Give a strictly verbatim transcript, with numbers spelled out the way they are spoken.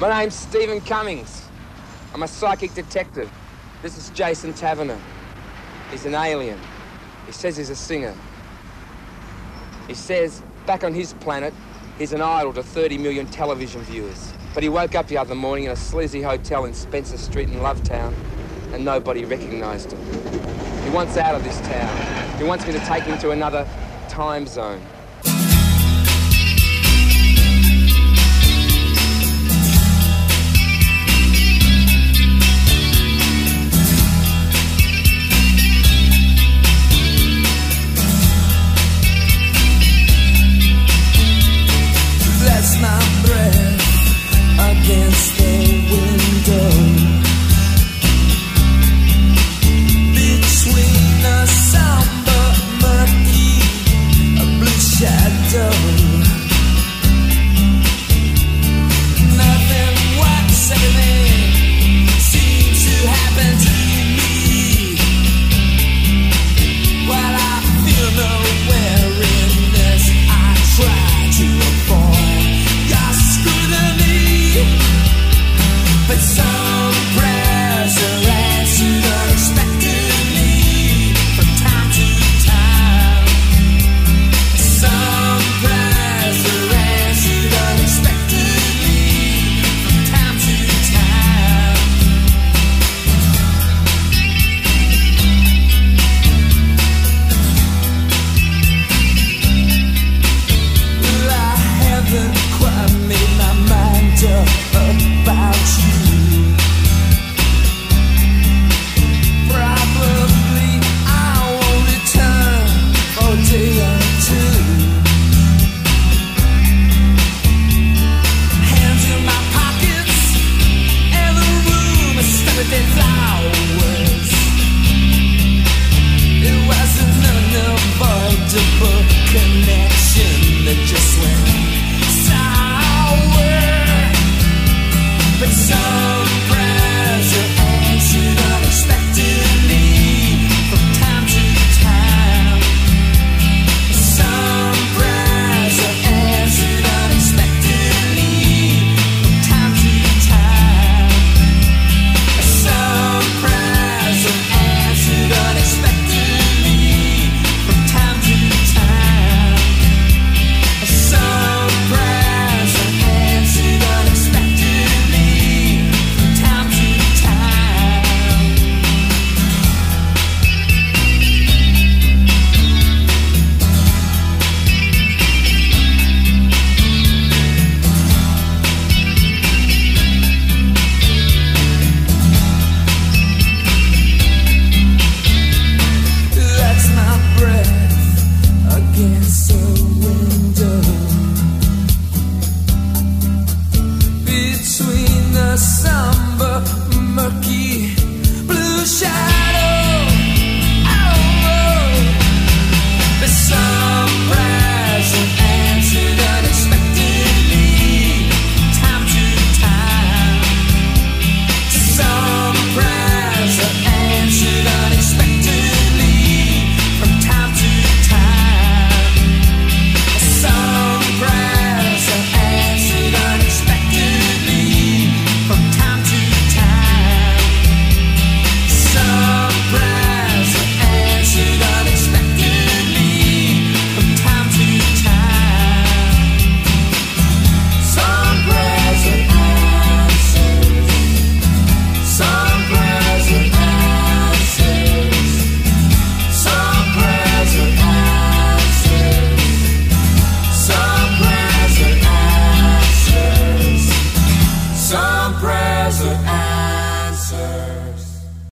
My name's Stephen Cummings. I'm a psychic detective. This is Jason Taverner. He's an alien. He says he's a singer. He says back on his planet, he's an idol to thirty million television viewers. But he woke up the other morning in a sleazy hotel in Spencer Street in Lovetown, and nobody recognised him. He wants out of this town. He wants me to take him to another time zone. Against the window, between a somber, murky, a blue shadow. Nothing works, everything seems to happen to me, while I feel no weariness. I try to avoid your scrutiny, but some prayers are answered unexpectedly from time to time. Some prayers are answered unexpectedly from time to time. Well, I haven't quite made my mind up about you. Probably I won't return for a day or two. Hands in my pockets, and the room is stuffed with flowers. It was an unavoidable connection that just went sour. But some prayers are answered unexpectedly from time to time. Some prayers are answered unexpectedly from time to time. Some prayers are answered unexpectedly from time to time. Some prayers are answered unexpectedly against the window, between the somber